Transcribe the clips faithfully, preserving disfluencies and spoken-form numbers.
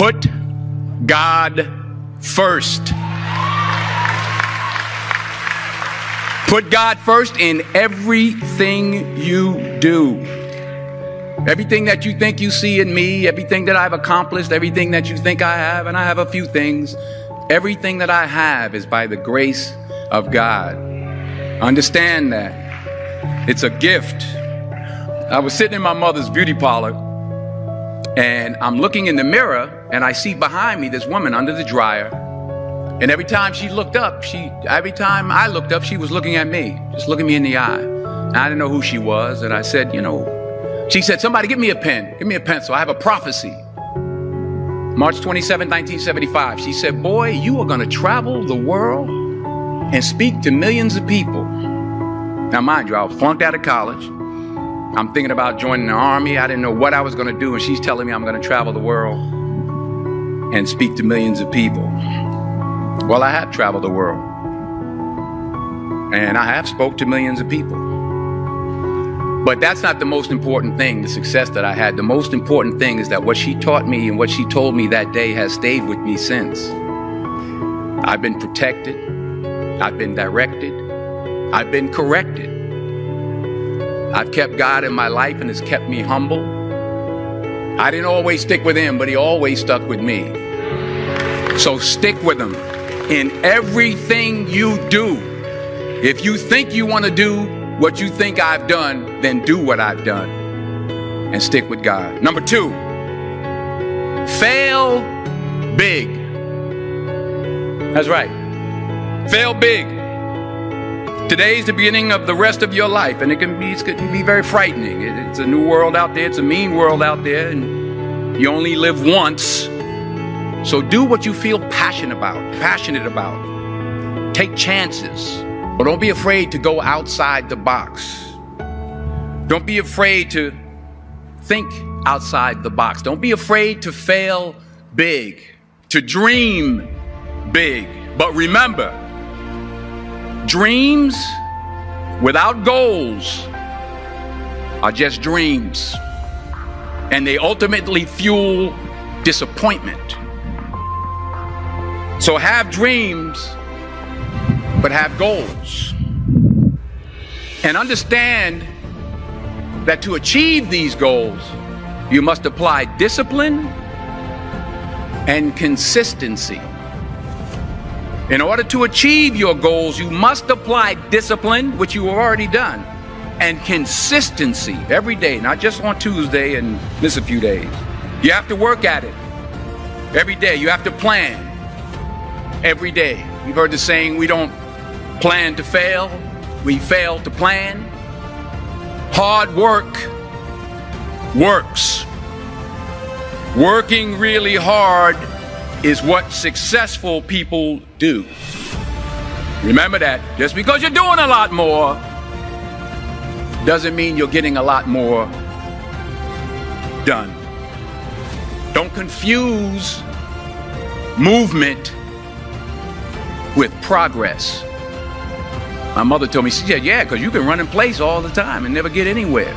Put God first. Put God first in everything you do. Everything that you think you see in me, everything that I've accomplished, everything that you think I have, and I have a few things, everything that I have is by the grace of God. Understand that. It's a gift. I was sitting in my mother's beauty parlor, and I'm looking in the mirror, and I see behind me this woman under the dryer. And every time she looked up, she, every time I looked up, she was looking at me, just looking me in the eye. And I didn't know who she was, and I said, you know, she said, somebody give me a pen, give me a pencil, I have a prophecy. March twenty-seventh, nineteen seventy-five, she said, boy, you are gonna travel the world and speak to millions of people. Now, mind you, I was flunked out of college. I'm thinking about joining the army. I didn't know what I was going to do, and she's telling me I'm going to travel the world and speak to millions of people. Well, I have traveled the world, and I have spoke to millions of people. But that's not the most important thing, the success that I had. The most important thing is that what she taught me and what she told me that day has stayed with me since. I've been protected. I've been directed. I've been corrected. I've kept God in my life, and it's kept me humble. I didn't always stick with him, but he always stuck with me. So stick with him in everything you do. If you think you want to do what you think I've done, then do what I've done and stick with God. Number two, fail big. That's right. Fail big. Today's the beginning of the rest of your life, and it can be, it can be very frightening. It, it's a new world out there. It's a mean world out there, and you only live once. So do what you feel passionate about, passionate about. Take chances, but don't be afraid to go outside the box. Don't be afraid to think outside the box. Don't be afraid to fail big, to dream big. But remember, dreams without goals are just dreams, and they ultimately fuel disappointment. So have dreams, but have goals. And understand that to achieve these goals, you must apply discipline and consistency. In order to achieve your goals, you must apply discipline, which you have already done, and consistency every day, not just on Tuesday and miss a few days. You have to work at it every day. You have to plan every day. You've heard the saying, we don't plan to fail, we fail to plan. Hard work works. Working really hard is what successful people do. Remember that. Just because you're doing a lot more doesn't mean you're getting a lot more done. Don't confuse movement with progress. My mother told me, she said, yeah, because you can run in place all the time and never get anywhere.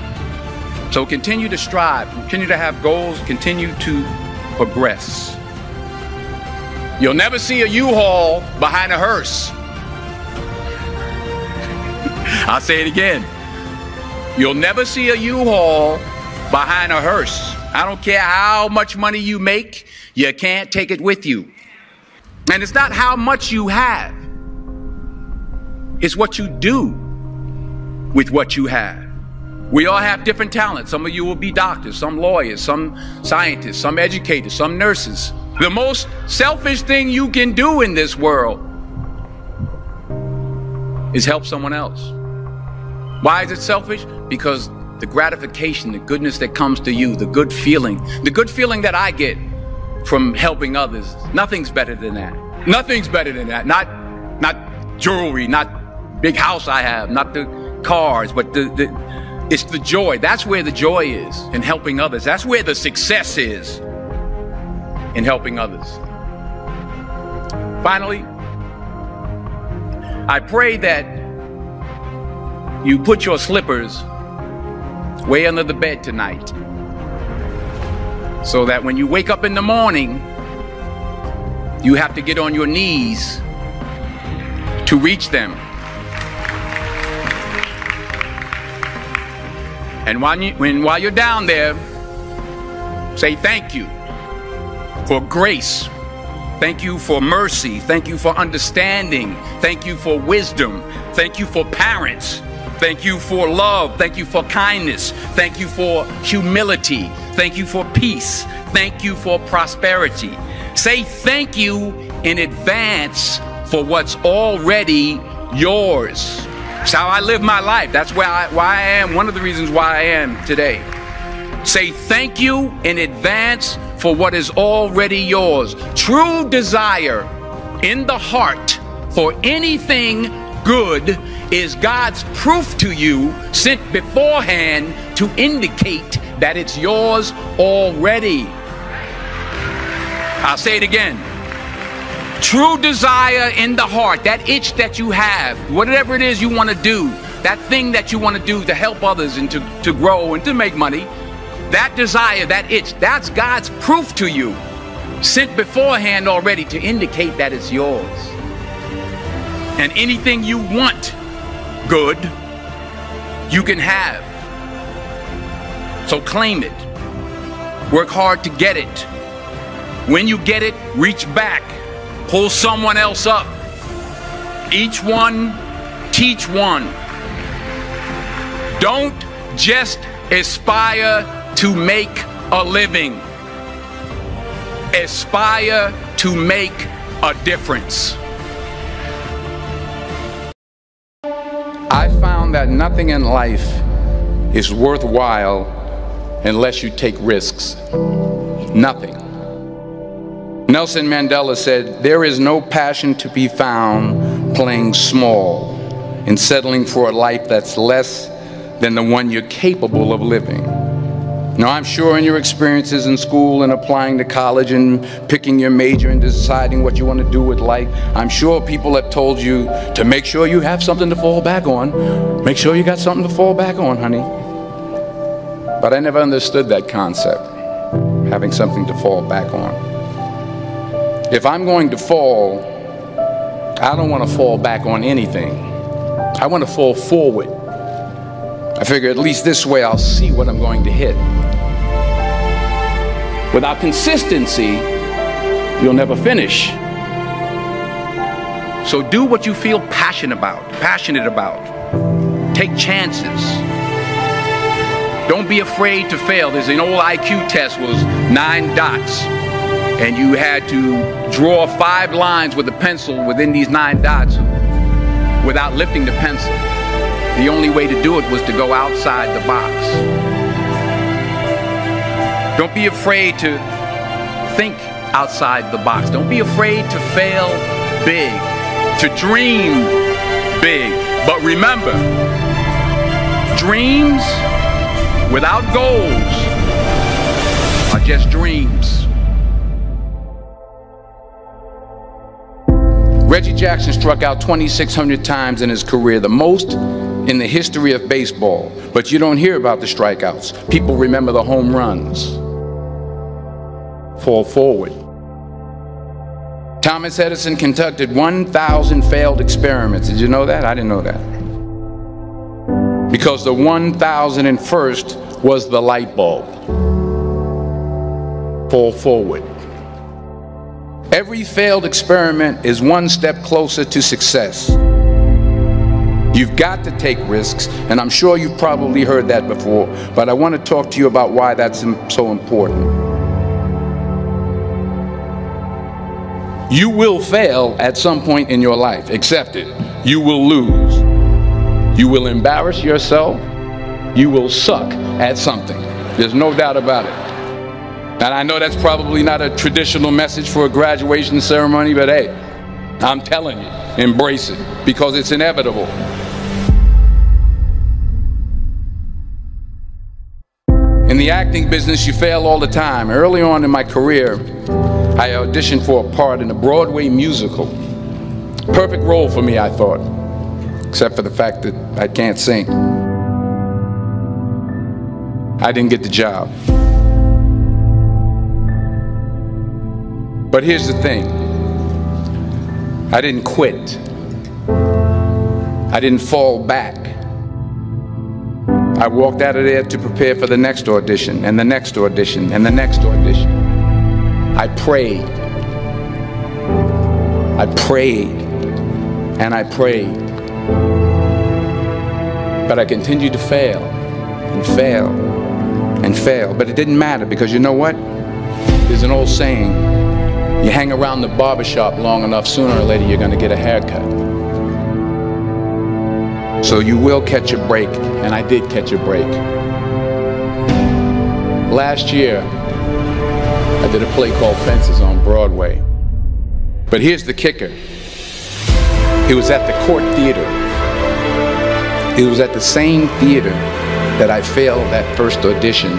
So continue to strive, continue to have goals, continue to progress. You'll never see a U-Haul behind a hearse. I'll say it again. You'll never see a U-Haul behind a hearse. I don't care how much money you make, you can't take it with you. And it's not how much you have. It's what you do with what you have. We all have different talents. Some of you will be doctors, some lawyers, some scientists, some educators, some nurses. The most selfish thing you can do in this world is help someone else. Why is it selfish? Because the gratification, the goodness that comes to you, the good feeling, the good feeling that I get from helping others, nothing's better than that. Nothing's better than that. Not, not jewelry, not big house I have, not the cars, but the, the, it's the joy. That's where the joy is in helping others. That's where the success is in helping others. Finally, I pray that you put your slippers way under the bed tonight so that when you wake up in the morning, You have to get on your knees to reach them. And while, you, when, while you're down there, say thank you for grace. Thank you for mercy. Thank you for understanding. Thank you for wisdom. Thank you for parents. Thank you for love. Thank you for kindness. Thank you for humility. Thank you for peace. Thank you for prosperity. Say thank you in advance for what's already yours. It's how I live my life. That's where I, why I am. One of the reasons why I am today. Say thank you in advance for what is already yours. True desire in the heart for anything good is God's proof to you, sent beforehand to indicate that it's yours already. I'll say it again. True desire in the heart, that itch that you have, whatever it is you want to do, that thing that you want to do to help others and to, to grow and to make money, that desire, that itch, that's God's proof to you, sent beforehand already to indicate that it's yours. And anything you want good, you can have. So claim it. Work hard to get it. When you get it, reach back. Pull someone else up. Each one, teach one. Don't just aspire to make a living. Aspire to make a difference. I found that nothing in life is worthwhile unless you take risks. Nothing. Nelson Mandela said, "There is no passion to be found playing small and settling for a life that's less than the one you're capable of living." Now, I'm sure in your experiences in school and applying to college and picking your major and deciding what you want to do with life, I'm sure people have told you to make sure you have something to fall back on. Make sure you got something to fall back on, honey. But I never understood that concept, having something to fall back on. If I'm going to fall, I don't want to fall back on anything. I want to fall forward. I figure at least this way I'll see what I'm going to hit. Without consistency, you'll never finish. So do what you feel passionate about, passionate about. Take chances. Don't be afraid to fail. There's an old I Q test was nine dots, and you had to draw five lines with a pencil within these nine dots without lifting the pencil. The only way to do it was to go outside the box. Don't be afraid to think outside the box. Don't be afraid to fail big, to dream big. But remember, dreams without goals are just dreams. Reggie Jackson struck out twenty-six hundred times in his career, the most in the history of baseball, but you don't hear about the strikeouts. People remember the home runs. Fall forward. Thomas Edison conducted one thousand failed experiments. Did you know that? I didn't know that. Because the one thousand first was the light bulb. Fall forward. Every failed experiment is one step closer to success. You've got to take risks, and I'm sure you've probably heard that before, but I want to talk to you about why that's so important. You will fail at some point in your life. Accept it. You will lose. You will embarrass yourself. You will suck at something. There's no doubt about it. And I know that's probably not a traditional message for a graduation ceremony, but hey, I'm telling you, embrace it, because it's inevitable. In the acting business, you fail all the time. Early on in my career, I auditioned for a part in a Broadway musical. Perfect role for me, I thought, except for the fact that I can't sing. I didn't get the job. But here's the thing. I didn't quit. I didn't fall back. I walked out of there to prepare for the next audition, and the next audition, and the next audition. I prayed. I prayed, and I prayed. But I continued to fail, and fail, and fail. But it didn't matter, because you know what? There's an old saying, you hang around the barbershop long enough, sooner or later you're going to get a haircut. So you will catch a break, and I did catch a break. Last year, I did a play called Fences on Broadway. But here's the kicker. It was at the Court Theater. It was at the same theater that I failed that first audition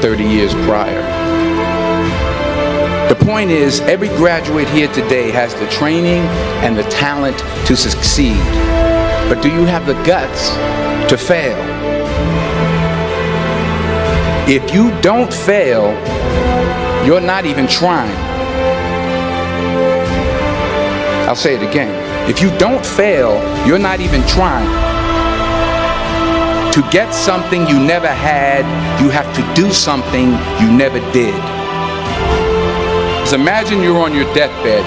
thirty years prior. The point is, every graduate here today has the training and the talent to succeed. But do you have the guts to fail? If you don't fail, you're not even trying. I'll say it again. If you don't fail, you're not even trying. To get something you never had, you have to do something you never did. So imagine you're on your deathbed,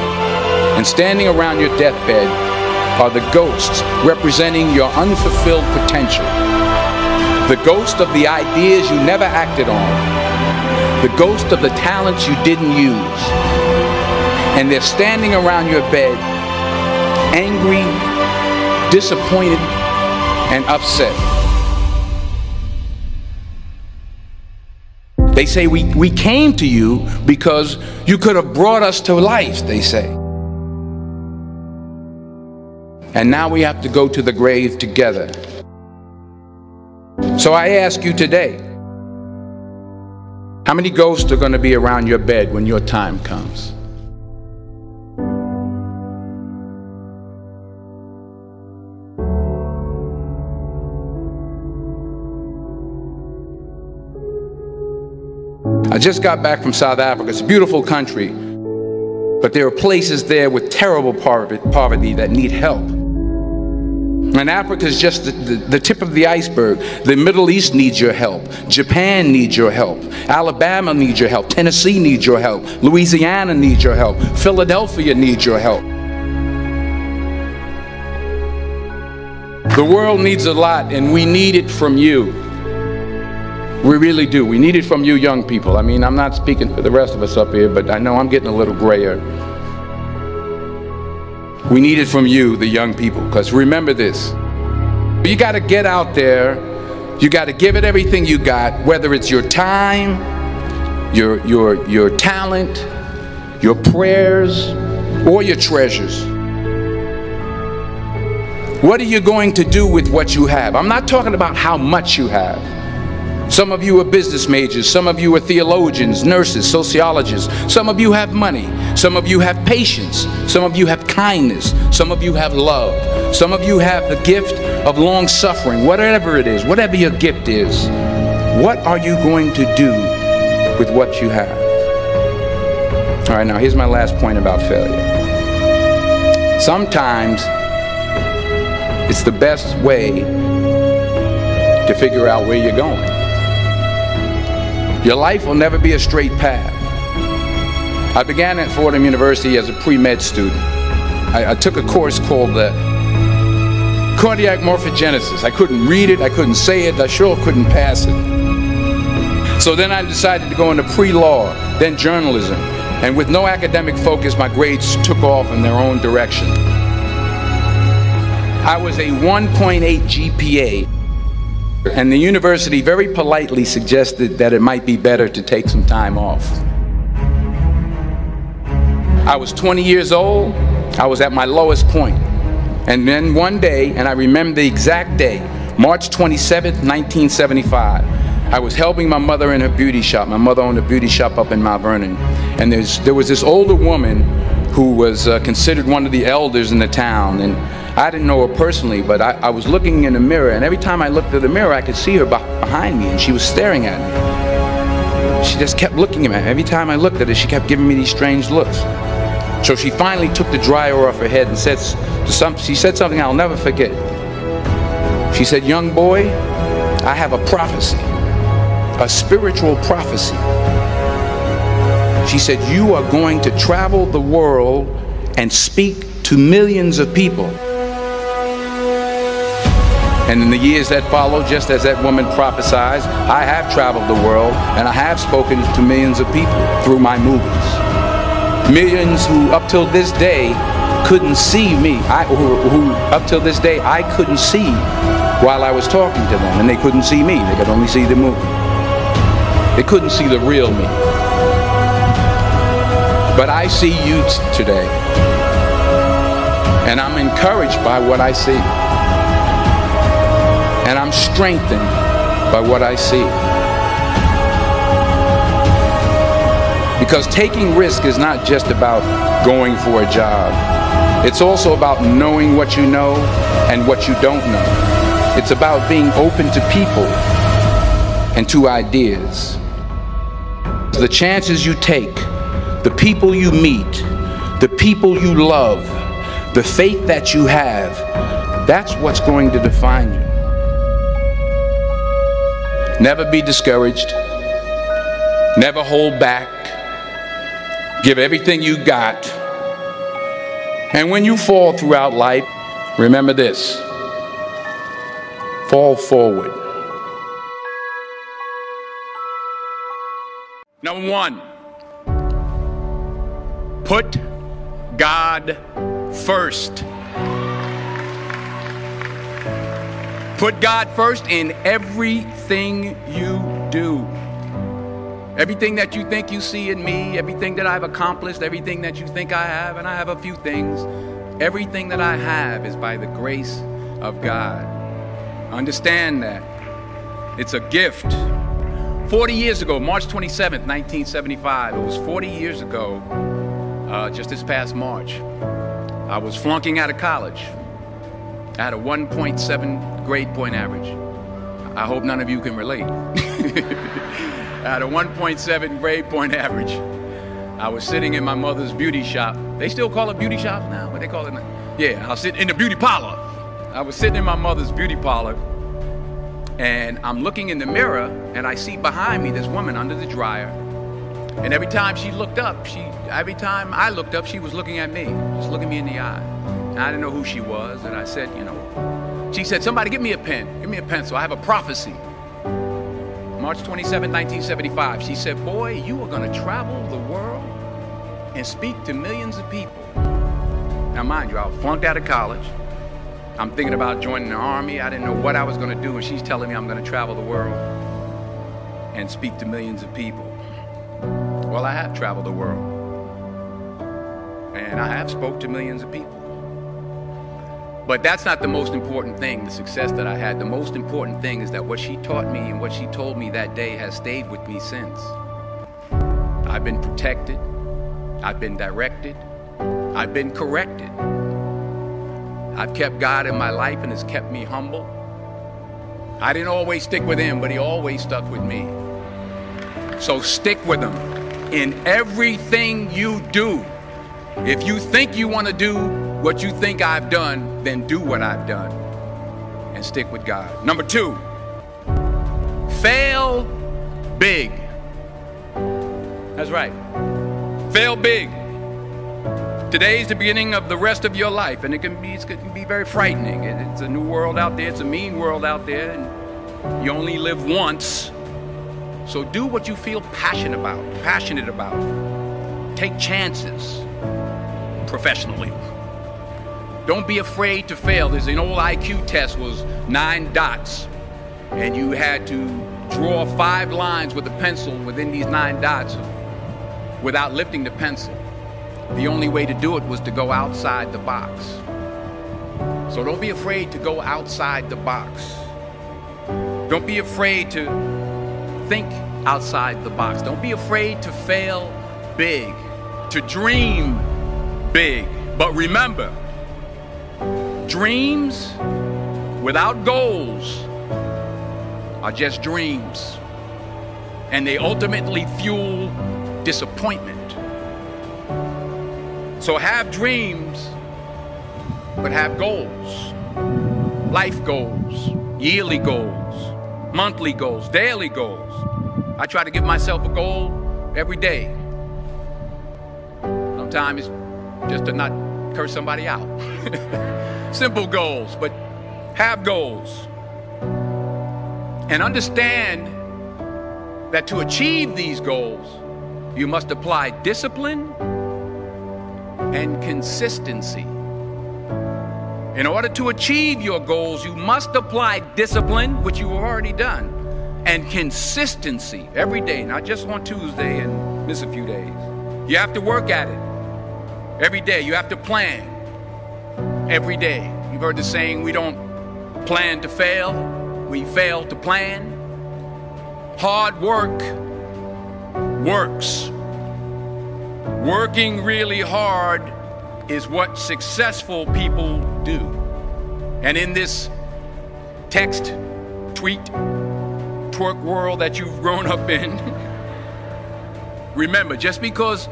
and standing around your deathbed are the ghosts representing your unfulfilled potential. The ghost of the ideas you never acted on. The ghost of the talents you didn't use. And they're standing around your bed, angry, disappointed, and upset. They say, we, we came to you because you could have brought us to life, they say. And now we have to go to the grave together. So I ask you today, how many ghosts are going to be around your bed when your time comes? I just got back from South Africa. It's a beautiful country, but there are places there with terrible poverty that need help. And Africa is just the, the, the tip of the iceberg. The Middle East needs your help. Japan needs your help. Alabama needs your help. Tennessee needs your help. Louisiana needs your help. Philadelphia needs your help. The world needs a lot, and we need it from you. We really do. We need it from you young people. I mean, I'm not speaking for the rest of us up here, but I know I'm getting a little grayer. We need it from you, the young people, because remember this. You got to get out there. You got to give it everything you got, whether it's your time, your, your, your talent, your prayers, or your treasures. What are you going to do with what you have? I'm not talking about how much you have. Some of you are business majors, some of you are theologians, nurses, sociologists, some of you have money, some of you have patience, some of you have kindness, some of you have love, some of you have the gift of long suffering, whatever it is, whatever your gift is. What are you going to do with what you have? All right, now here's my last point about failure. Sometimes it's the best way to figure out where you're going. Your life will never be a straight path. I began at Fordham University as a pre-med student. I, I took a course called the Cardiac Morphogenesis. I couldn't read it, I couldn't say it, I sure couldn't pass it. So then I decided to go into pre-law, then journalism. And with no academic focus, my grades took off in their own direction. I was a one point eight G P A. And the university very politely suggested that it might be better to take some time off. I was twenty years old, I was at my lowest point. And then one day, and I remember the exact day, March twenty-seventh, nineteen seventy-five, I was helping my mother in her beauty shop. My mother owned a beauty shop up in Mount Vernon. And there's, there was this older woman who was uh, considered one of the elders in the town. And I didn't know her personally, but I, I was looking in the mirror, and every time I looked at the mirror, I could see her behind me, and she was staring at me. She just kept looking at me. Every time I looked at her, she kept giving me these strange looks. So she finally took the dryer off her head and said to some, she said something I'll never forget. She said, "Young boy, I have a prophecy, a spiritual prophecy." She said, "You are going to travel the world and speak to millions of people." And in the years that followed, just as that woman prophesied, I have traveled the world and I have spoken to millions of people through my movies. Millions who up till this day couldn't see me, I, who, who up till this day I couldn't see while I was talking to them, and they couldn't see me, they could only see the movie. They couldn't see the real me. But I see you today, and I'm encouraged by what I see, and I'm strengthened by what I see. Because taking risk is not just about going for a job. It's also about knowing what you know and what you don't know. It's about being open to people and to ideas. The chances you take, the people you meet, the people you love, the faith that you have, that's what's going to define you. Never be discouraged. Never hold back. Give everything you got. And when you fall throughout life, remember this. Fall forward. Number one. Put God first. Put God first in everything you do. Everything that you think you see in me, everything that I've accomplished, everything that you think I have, and I have a few things, everything that I have is by the grace of God. Understand that. It's a gift. forty years ago, March twenty-seventh, nineteen seventy-five, it was forty years ago, Uh, just this past March, I was flunking out of college. I had a one point seven grade point average. I hope none of you can relate. I had a one point seven grade point average. I was sitting in my mother's beauty shop. They still call it beauty shop now, but they call it, yeah, I was sitting in the beauty parlor. I was sitting in my mother's beauty parlor, and I'm looking in the mirror, and I see behind me this woman under the dryer. And every time she looked up, she, every time I looked up, she was looking at me, just looking me in the eye. And I didn't know who she was, and I said, you know, she said, "Somebody give me a pen, give me a pencil, I have a prophecy." March twenty-seventh, nineteen seventy-five, she said, "Boy, you are gonna travel the world and speak to millions of people." Now mind you, I flunked out of college. I'm thinking about joining the army. I didn't know what I was gonna do, and she's telling me I'm gonna travel the world and speak to millions of people. Well, I have traveled the world, and I have spoke to millions of people. But that's not the most important thing, the success that I had. The most important thing is that what she taught me and what she told me that day has stayed with me since. I've been protected. I've been directed. I've been corrected. I've kept God in my life, and it's kept me humble. I didn't always stick with him, but he always stuck with me. So stick with him. In everything you do, if you think you want to do what you think I've done, then do what I've done and stick with God. Number two, fail big. That's right. Fail big. Today's the beginning of the rest of your life, and it can be, it can be very frightening. It's a new world out there. It's a mean world out there, and you only live once. So do what you feel passionate about, passionate about. Take chances professionally. Don't be afraid to fail. There's an old I Q test was nine dots, and you had to draw five lines with a pencil within these nine dots without lifting the pencil. The only way to do it was to go outside the box. So don't be afraid to go outside the box. Don't be afraid to think outside the box. Don't be afraid to fail big, to dream big. But remember, dreams without goals are just dreams, and they ultimately fuel disappointment. So have dreams, but have goals, life goals, yearly goals, monthly goals, daily goals. I try to give myself a goal every day. Sometimes it's just to not curse somebody out. Simple goals, but have goals. And understand that to achieve these goals, you must apply discipline and consistency. In order to achieve your goals, you must apply discipline, which you've already done, and consistency every day, not just on Tuesday and miss a few days. You have to work at it every day. You have to plan every day. You've heard the saying, we don't plan to fail, we fail to plan. Hard work works. Working really hard is what successful people do. And in this text, tweet, twerk world that you've grown up in, remember, just because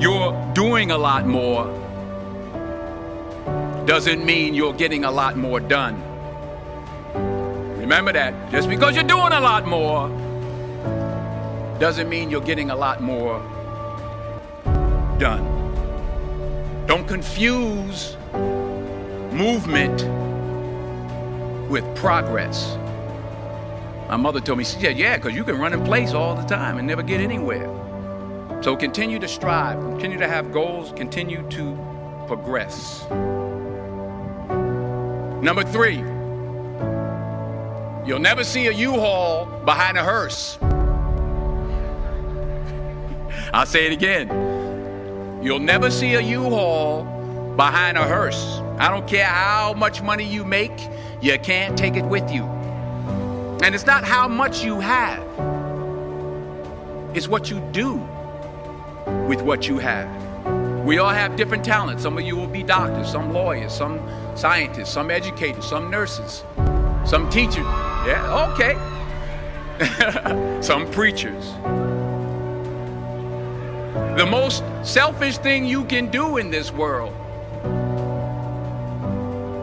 you're doing a lot more doesn't mean you're getting a lot more done. Remember that. Just because you're doing a lot more doesn't mean you're getting a lot more done. Don't confuse movement with progress. My mother told me, she said, yeah, because you can run in place all the time and never get anywhere. So continue to strive, continue to have goals, continue to progress. Number three, you'll never see a U-Haul behind a hearse. I'll say it again. You'll never see a U-Haul behind a hearse. I don't care how much money you make, you can't take it with you. And it's not how much you have. It's what you do with what you have. We all have different talents. Some of you will be doctors, some lawyers, some scientists, some educators, some nurses, some teachers. Yeah, okay. Some preachers. The most selfish thing you can do in this world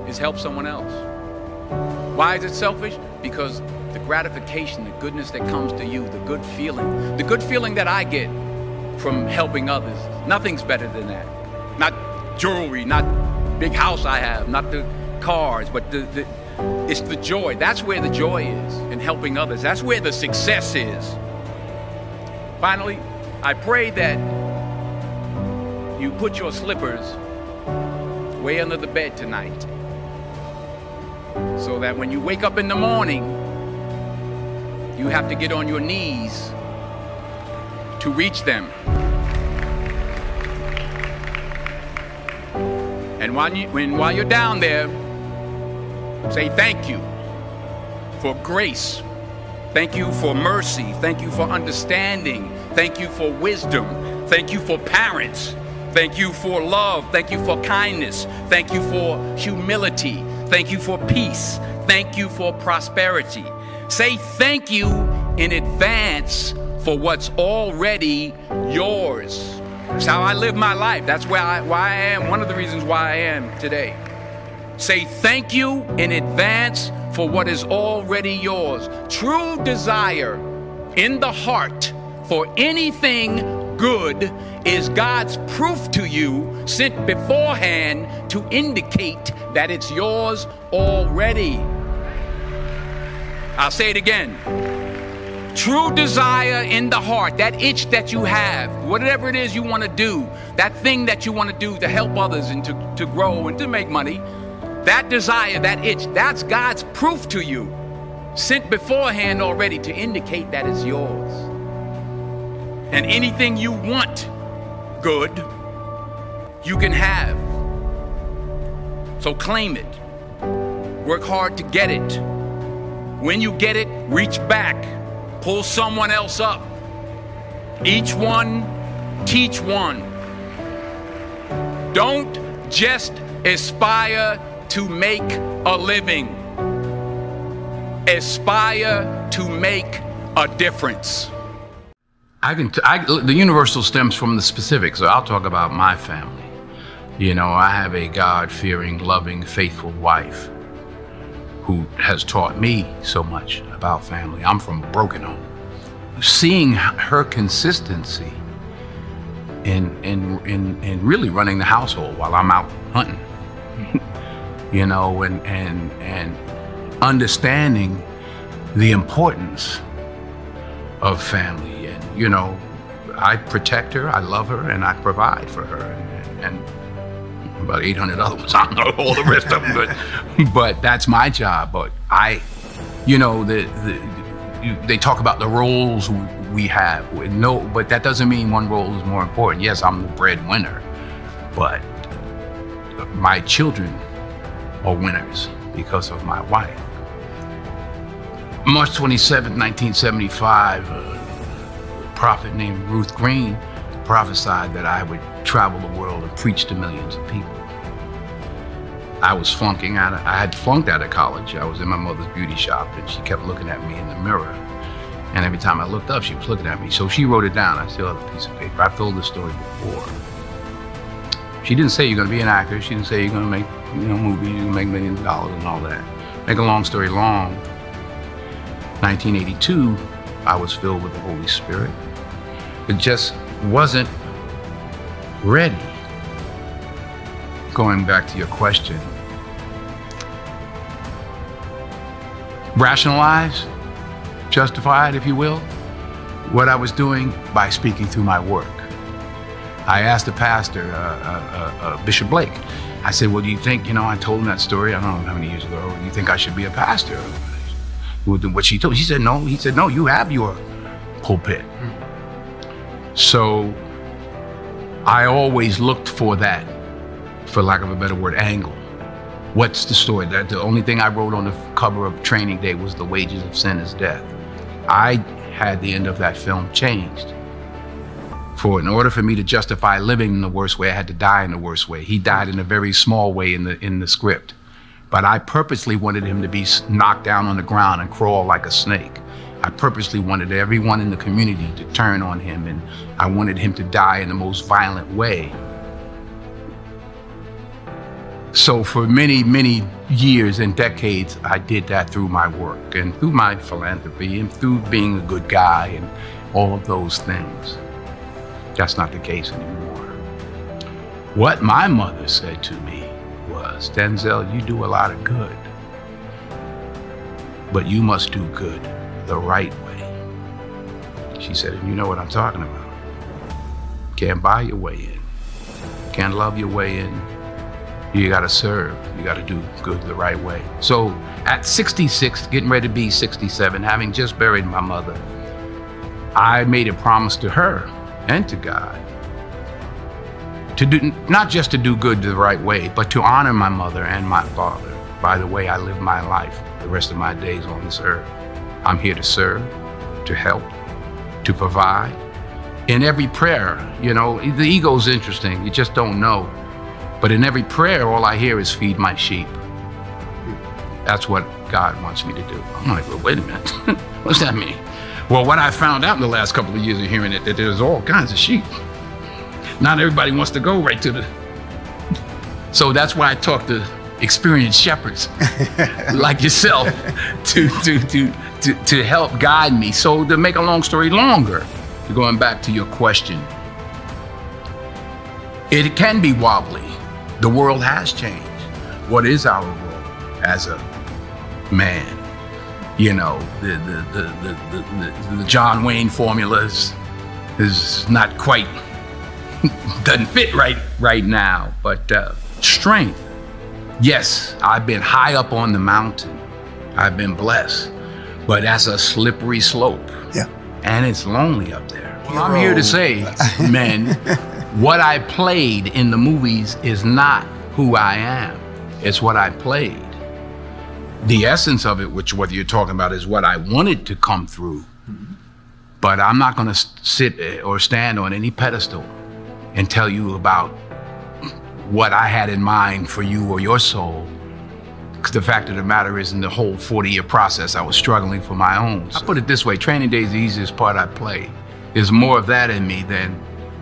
is help someone else. Why is it selfish? Because the gratification, the goodness that comes to you, the good feeling, the good feeling that I get from helping others, nothing's better than that. Not jewelry, not big house I have, not the cars, but the, the, it's the joy. That's where the joy is in helping others. That's where the success is. Finally, I pray that you put your slippers way under the bed tonight, so that when you wake up in the morning, you have to get on your knees to reach them. And while, you, when, while you're down there, say thank you for grace. Thank you for mercy. Thank you for understanding. Thank you for wisdom. Thank you for parents. Thank you for love. Thank you for kindness. Thank you for humility. Thank you for peace. Thank you for prosperity. Say thank you in advance for what's already yours. That's how I live my life. That's where I, why I am, one of the reasons why I am today. Say thank you in advance for what is already yours. True desire in the heart for anything good is God's proof to you, sent beforehand to indicate that it's yours already. I'll say it again. True desire in the heart, that itch that you have, whatever it is you want to do, that thing that you want to do to help others and to, to grow and to make money, that desire, that itch, that's God's proof to you, sent beforehand already to indicate that it's yours. And anything you want good, you can have. So claim it. Work hard to get it. When you get it, reach back. Pull someone else up. Each one, teach one. Don't just aspire to make a living. Aspire to make a difference. I can t I, the universal stems from the specific, so I'll talk about my family. You know, I have a God-fearing, loving, faithful wife who has taught me so much about family. I'm from a broken home. Seeing her consistency in, in, in, in really running the household while I'm out hunting, you know, and, and, and understanding the importance of family. And, you know, I protect her, I love her, and I provide for her. And, and about eight hundred other ones. I don't know all the rest of them, but, but that's my job. But I, you know, the, the, you, they talk about the roles we have. No, but that doesn't mean one role is more important. Yes, I'm the breadwinner, but my children are winners because of my wife. March twenty-seventh, nineteen seventy-five, a prophet named Ruth Green prophesied that I would travel the world and preach to millions of people. I was flunking out of, I had flunked out of college. I was in my mother's beauty shop and she kept looking at me in the mirror. And every time I looked up, she was looking at me. So she wrote it down. I still have a piece of paper. I've told this story before. She didn't say you're gonna be an actor. She didn't say you're gonna make, you know, movies, you're gonna make millions of dollars and all that. Make a long story long, nineteen eighty-two, I was filled with the Holy Spirit. It just wasn't ready. Going back to your question, rationalize, justify it, if you will, what I was doing by speaking through my work. I asked the pastor, uh, uh, uh, Bishop Blake, I said, well, do you think, you know, I told him that story, I don't know how many years ago, do you think I should be a pastor? What she told, she said, no, he said, no, you have your pulpit. So I always looked for that, for lack of a better word, angle. What's the story? That the only thing I wrote on the cover of Training Day was the wages of sin is death. I had the end of that film changed. For in order for me to justify living in the worst way, I had to die in the worst way. He died in a very small way in the, in the script. But I purposely wanted him to be knocked down on the ground and crawl like a snake. I purposely wanted everyone in the community to turn on him, and I wanted him to die in the most violent way. So for many, many years and decades, I did that through my work and through my philanthropy and through being a good guy and all of those things. That's not the case anymore. What my mother said to me was, Denzel, you do a lot of good, but you must do good the right way. She said, and you know what I'm talking about. Can't buy your way in. Can't love your way in. You gotta serve. You gotta do good the right way. So at sixty-six, getting ready to be sixty-seven, having just buried my mother, I made a promise to her and to God to do, not just to do good the right way, but to honor my mother and my father by the way I live my life the rest of my days on this earth. I'm here to serve, to help, to provide. In every prayer, you know, the ego's interesting, you just don't know. But in every prayer, all I hear is feed my sheep. That's what God wants me to do. I'm like, well, wait a minute, what's that mean? Well, what I found out in the last couple of years of hearing it, that there's all kinds of sheep. Not everybody wants to go right to the... So that's why I talk to experienced shepherds like yourself to, to, to, to, to help guide me. So to make a long story longer, going back to your question, it can be wobbly. The world has changed. What is our role as a man? You know, the, the, the, the, the, the John Wayne formula is, is not quite, doesn't fit right, right now, but uh, strength. Yes, I've been high up on the mountain. I've been blessed, but that's a slippery slope. Yeah. And it's lonely up there. Well, I'm here to say, men, what I played in the movies is not who I am. It's what I played. The essence of it, which what you're talking about, is what I wanted to come through. Mm-hmm. But I'm not gonna sit or stand on any pedestal and tell you about what I had in mind for you or your soul. Because the fact of the matter is, in the whole forty year process, I was struggling for my own. So I put it this way, Training Day is the easiest part I play. There's more of that in me than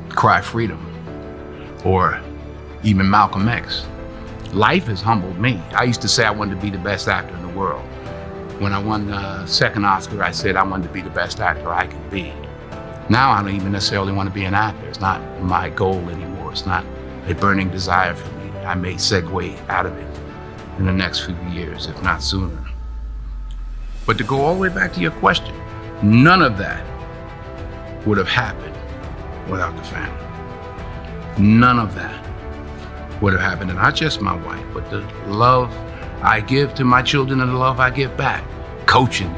Cry Freedom or even Malcolm X. Life has humbled me. I used to say I wanted to be the best actor in the world. When I won the second Oscar, I said I wanted to be the best actor I can be. Now I don't even necessarily want to be an actor. It's not my goal anymore. It's not a burning desire for me. I may segue out of it in the next few years, if not sooner. But to go all the way back to your question, none of that would have happened without the family. None of that would have happened, and not just my wife, but the love I give to my children and the love I give back. Coaching,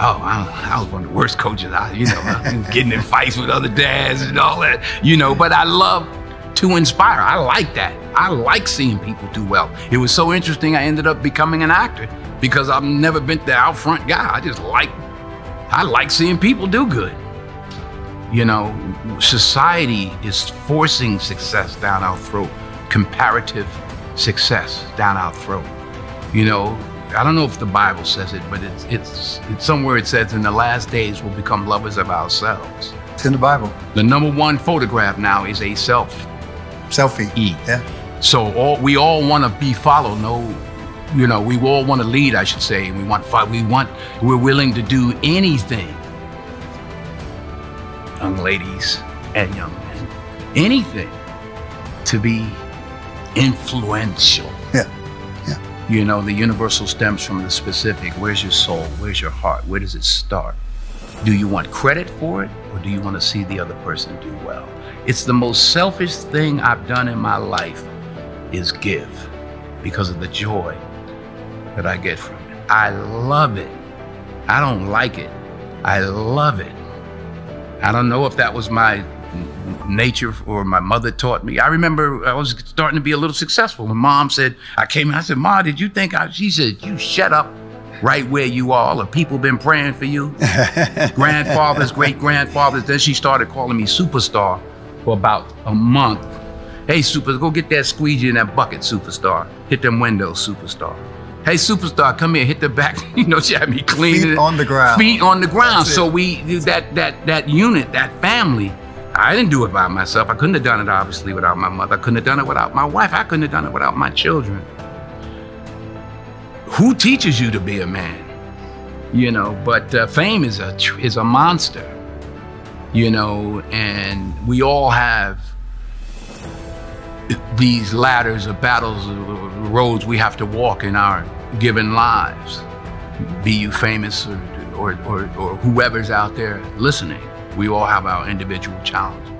oh, I, I was one of the worst coaches. I, you know, I was getting in fights with other dads and all that, you know, but I love to inspire. I like that. I like seeing people do well. It was so interesting, I ended up becoming an actor because I've never been the out front guy. I just like, I like seeing people do good. You know, society is forcing success down our throat. Comparative success down our throat. You know, I don't know if the Bible says it, but it's, it's, it's somewhere it says in the last days we'll become lovers of ourselves. It's in the Bible. The number one photograph now is a self. Selfie. E. Yeah. So all, we all want to be followed. No, you know, we all want to lead, I should say. We want, we want, we're willing to do anything. Young ladies and young men, anything to be influential. Yeah, yeah. You know, the universal stems from the specific. Where's your soul? Where's your heart? Where does it start? Do you want credit for it, or do you want to see the other person do well? It's the most selfish thing I've done in my life is give, because of the joy that I get from it. I love it. I don't like it. I love it. I don't know if that was my nature or my mother taught me. I remember I was starting to be a little successful when Mom said, I came in, I said, Ma, did you think I, she said, you shut up right where you are. All the people been praying for you. Grandfathers, great-grandfathers. Then she started calling me superstar for about a month. Hey, super, go get that squeegee in that bucket, superstar. Hit them windows, superstar. Hey, superstar, come here, hit the back. You know, she had me cleaning. Feet on the ground. Feet on the ground. So we, that, that, that unit, that family, I didn't do it by myself. I couldn't have done it, obviously, without my mother. I couldn't have done it without my wife. I couldn't have done it without my children. Who teaches you to be a man? You know, but uh, fame is a, is a monster, you know, and we all have these ladders or battles or roads we have to walk in our given lives. Be you famous or, or, or, or whoever's out there listening. We all have our individual challenges.